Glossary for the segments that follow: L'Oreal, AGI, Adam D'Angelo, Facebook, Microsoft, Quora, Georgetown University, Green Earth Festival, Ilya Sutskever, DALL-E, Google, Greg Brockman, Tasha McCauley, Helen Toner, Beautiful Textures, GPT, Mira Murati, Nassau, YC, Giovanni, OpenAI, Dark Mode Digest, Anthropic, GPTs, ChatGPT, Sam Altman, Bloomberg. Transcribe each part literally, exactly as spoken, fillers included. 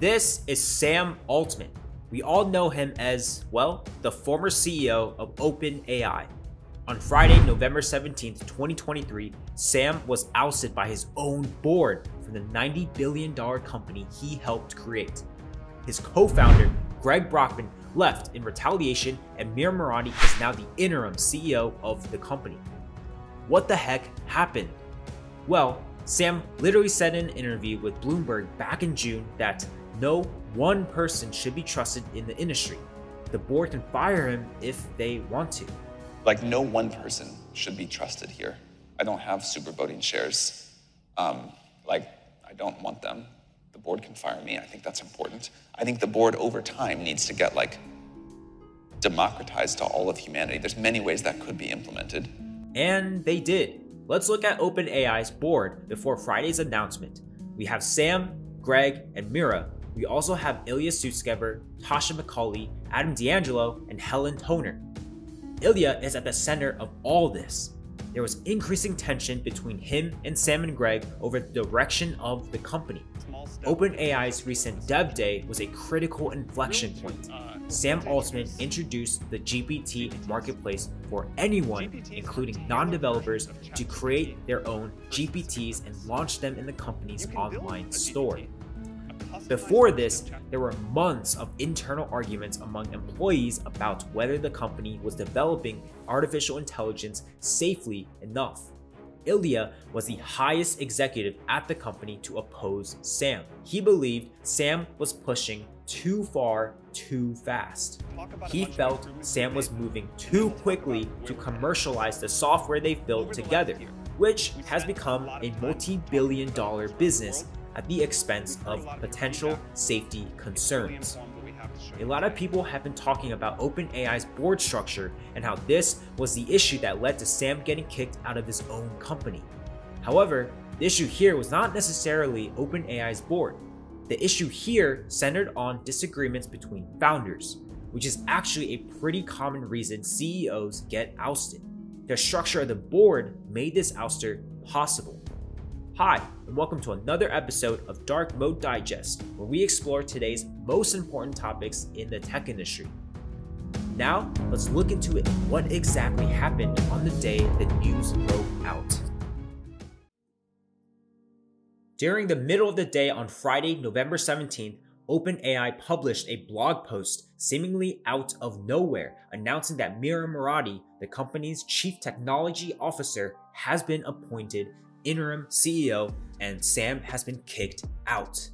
This is Sam Altman. We all know him as, well, the former C E O of OpenAI. On Friday, November seventeenth, twenty twenty-three, Sam was ousted by his own board from the ninety billion dollar company he helped create. His co-founder, Greg Brockman, left in retaliation, and Mira Murati is now the interim C E O of the company. What the heck happened? Well, Sam literally said in an interview with Bloomberg back in June that no one person should be trusted in the industry. The board can fire him if they want to. Like, no one person should be trusted here. I don't have super voting shares. Um, like, I don't want them. The board can fire me. I think that's important. I think the board over time needs to get, like, democratized to all of humanity. There's many ways that could be implemented. And they did. Let's look at OpenAI's board before Friday's announcement. We have Sam, Greg, and Mira. We also have Ilya Sutskever, Tasha McCauley, Adam D'Angelo, and Helen Toner. Ilya is at the center of all this. There was increasing tension between him and Sam and Greg over the direction of the company. OpenAI's recent Dev Day was a critical inflection point. Sam Altman introduced the G P T marketplace for anyone, including non-developers, to create their own G P Ts and launch them in the company's online store. Before this, there were months of internal arguments among employees about whether the company was developing artificial intelligence safely enough. Ilya was the highest executive at the company to oppose Sam. He believed Sam was pushing too far, too fast. He felt Sam was moving too quickly to commercialize the software they've built together, which has become a multi-billion dollar business at the expense of potential safety concerns. A lot of people have been talking about OpenAI's board structure and how this was the issue that led to Sam getting kicked out of his own company. However, the issue here was not necessarily OpenAI's board. The issue here centered on disagreements between founders, which is actually a pretty common reason C E Os get ousted. The structure of the board made this ouster possible. Hi, and welcome to another episode of Dark Mode Digest, where we explore today's most important topics in the tech industry. Now, let's look into it. What exactly happened on the day the news broke out? During the middle of the day on Friday, November seventeenth, OpenAI published a blog post seemingly out of nowhere announcing that Mira Murati, the company's chief technology officer, has been appointed interim C E O, and Sam has been kicked out.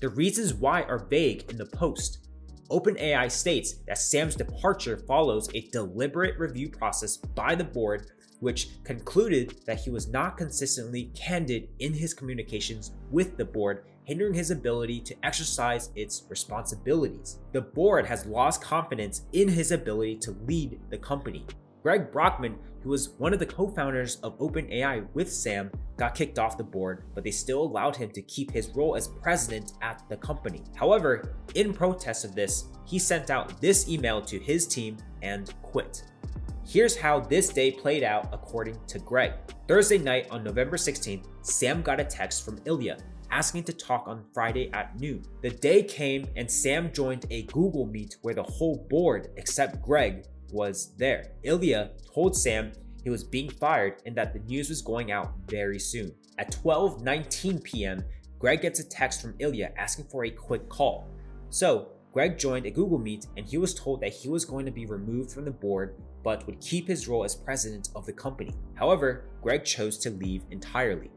The reasons why are vague in the post. OpenAI states that Sam's departure follows a deliberate review process by the board, which concluded that he was not consistently candid in his communications with the board, hindering his ability to exercise its responsibilities. The board has lost confidence in his ability to lead the company. Greg Brockman, who was one of the co-founders of OpenAI with Sam, got kicked off the board, but they still allowed him to keep his role as president at the company. However, in protest of this, he sent out this email to his team and quit. Here's how this day played out according to Greg. Thursday night on November sixteenth, Sam got a text from Ilya asking to talk on Friday at noon. The day came and Sam joined a Google Meet where the whole board, except Greg, was there. Ilya told Sam he was being fired and that the news was going out very soon. At twelve nineteen p m, Greg gets a text from Ilya asking for a quick call. So Greg joined a Google Meet and he was told that he was going to be removed from the board but would keep his role as president of the company. However, Greg chose to leave entirely.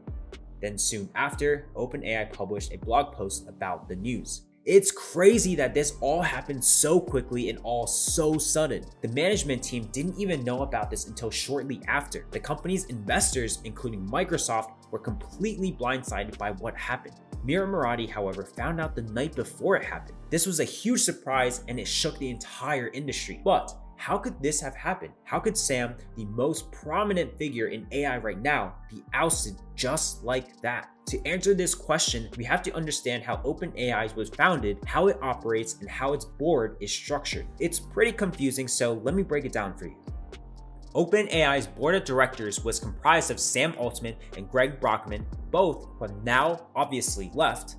Then soon after, OpenAI published a blog post about the news. It's crazy that this all happened so quickly and all so sudden. The management team didn't even know about this until shortly after. The company's investors, including Microsoft, were completely blindsided by what happened. Mira Murati, however, found out the night before it happened. This was a huge surprise and it shook the entire industry. But how could this have happened? How could Sam, the most prominent figure in A I right now, be ousted just like that? To answer this question, we have to understand how OpenAI was founded, how it operates, and how its board is structured. It's pretty confusing, so let me break it down for you. OpenAI's board of directors was comprised of Sam Altman and Greg Brockman, both who have now obviously left,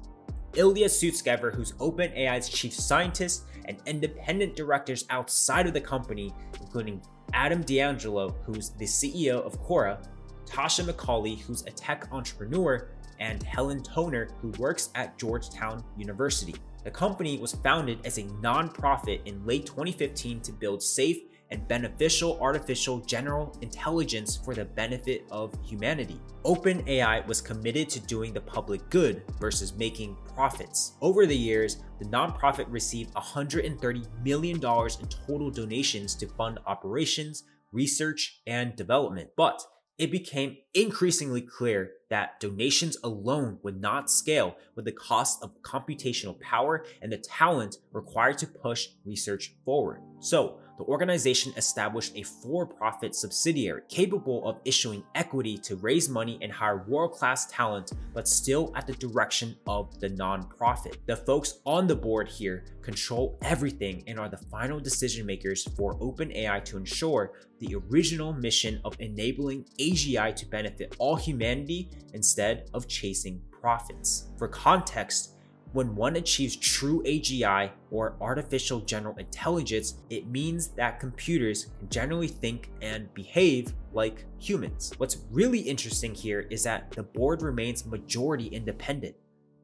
Ilya Sutskever, who's OpenAI's chief scientist, and independent directors outside of the company, including Adam D'Angelo, who's the C E O of Quora, Tasha McCauley, who's a tech entrepreneur, and Helen Toner, who works at Georgetown University. The company was founded as a nonprofit in late twenty fifteen to build safe and beneficial artificial general intelligence for the benefit of humanity. OpenAI was committed to doing the public good versus making profits. Over the years, the nonprofit received one hundred thirty million dollars in total donations to fund operations, research, and development. But it became increasingly clear that donations alone would not scale with the cost of computational power and the talent required to push research forward. So, the organization established a for-profit subsidiary capable of issuing equity to raise money and hire world-class talent, but still at the direction of the nonprofit. The folks on the board here control everything and are the final decision makers for OpenAI to ensure the original mission of enabling A G I to benefit all humanity instead of chasing profits. For context, when one achieves true A G I or artificial general intelligence, it means that computers can generally think and behave like humans. What's really interesting here is that the board remains majority independent.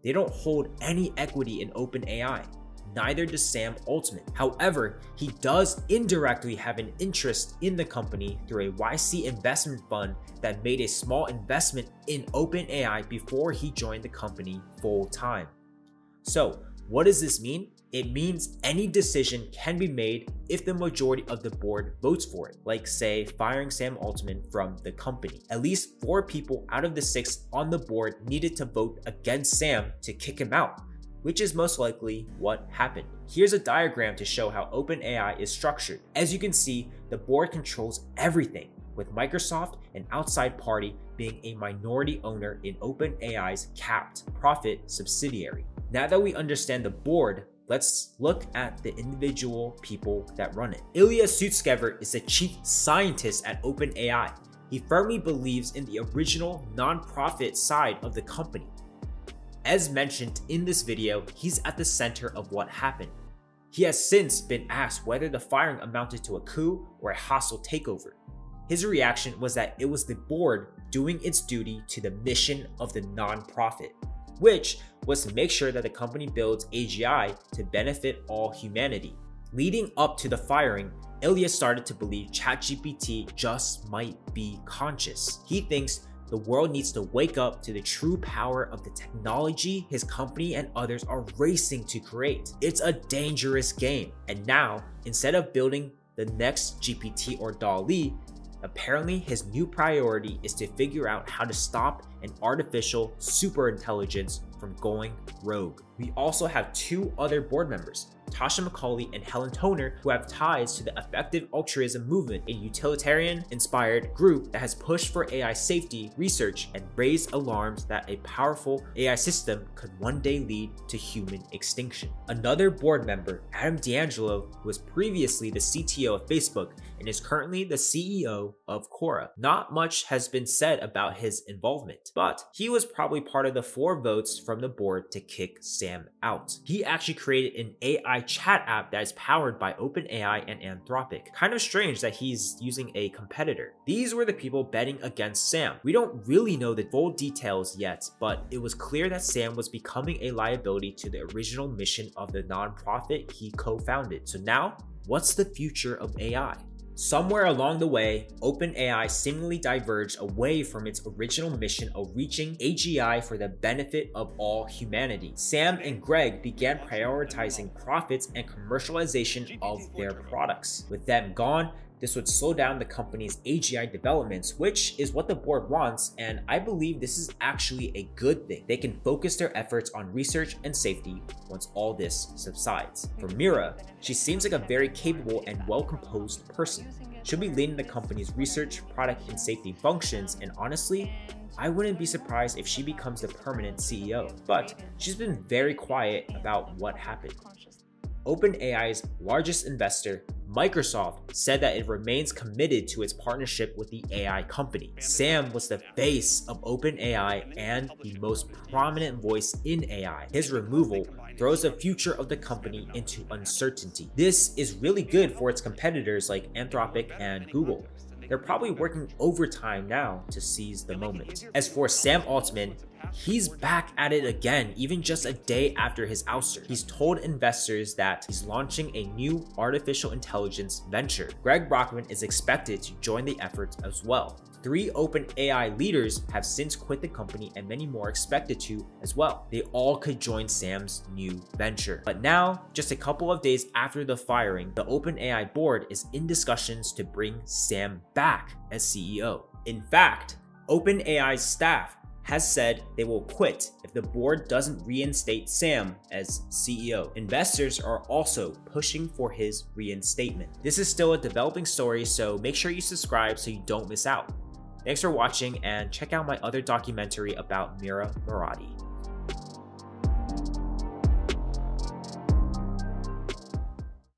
They don't hold any equity in OpenAI. Neither does Sam Altman. However, he does indirectly have an interest in the company through a Y C investment fund that made a small investment in OpenAI before he joined the company full-time. So, what does this mean? It means any decision can be made if the majority of the board votes for it, like say firing Sam Altman from the company. At least four people out of the six on the board needed to vote against Sam to kick him out, which is most likely what happened. Here's a diagram to show how OpenAI is structured. As you can see, the board controls everything, with Microsoft, an outside party, being a minority owner in OpenAI's capped profit subsidiary. Now that we understand the board, let's look at the individual people that run it. Ilya Sutskever is the chief scientist at OpenAI. He firmly believes in the original nonprofit side of the company. As mentioned in this video, he's at the center of what happened. He has since been asked whether the firing amounted to a coup or a hostile takeover. His reaction was that it was the board doing its duty to the mission of the nonprofit, which was to make sure that the company builds A G I to benefit all humanity. Leading up to the firing, Ilya started to believe ChatGPT just might be conscious. He thinks the world needs to wake up to the true power of the technology his company and others are racing to create. It's a dangerous game. And now, instead of building the next G P T or DALL-E, apparently, his new priority is to figure out how to stop an artificial superintelligence from going rogue. We also have two other board members, Tasha McCauley and Helen Toner, who have ties to the Effective Altruism Movement, a utilitarian-inspired group that has pushed for A I safety research and raised alarms that a powerful A I system could one day lead to human extinction. Another board member, Adam D'Angelo, who was previously the C T O of Facebook and is currently the C E O of Quora. Not much has been said about his involvement, but he was probably part of the four votes from the board to kick Sam out. He actually created an A I chat app that is powered by OpenAI and Anthropic. Kind of strange that he's using a competitor. These were the people betting against Sam. We don't really know the full details yet, but it was clear that Sam was becoming a liability to the original mission of the nonprofit he co-founded. So now, what's the future of A I? Somewhere along the way, OpenAI seemingly diverged away from its original mission of reaching A G I for the benefit of all humanity. Sam and Greg began prioritizing profits and commercialization of their products. With them gone, this would slow down the company's A G I developments, which is what the board wants, and I believe this is actually a good thing. They can focus their efforts on research and safety once all this subsides. For Mira, she seems like a very capable and well-composed person. She'll be leading the company's research, product, and safety functions, and honestly, I wouldn't be surprised if she becomes the permanent C E O. But she's been very quiet about what happened. OpenAI's largest investor, Microsoft said that it remains committed to its partnership with the A I company. Sam was the face of OpenAI and the most prominent voice in A I. His removal throws the future of the company into uncertainty. This is really good for its competitors like Anthropic and Google. They're probably working overtime now to seize the moment. As for Sam Altman, he's back at it again, even just a day after his ouster. He's told investors that he's launching a new artificial intelligence venture. Greg Brockman is expected to join the effort as well. Three OpenAI leaders have since quit the company, and many more expected to as well. They all could join Sam's new venture. But now, just a couple of days after the firing, the OpenAI board is in discussions to bring Sam back as C E O. In fact, OpenAI's staff has said they will quit if the board doesn't reinstate Sam as C E O. Investors are also pushing for his reinstatement. This is still a developing story, so make sure you subscribe so you don't miss out. Thanks for watching, and check out my other documentary about Mira Murati.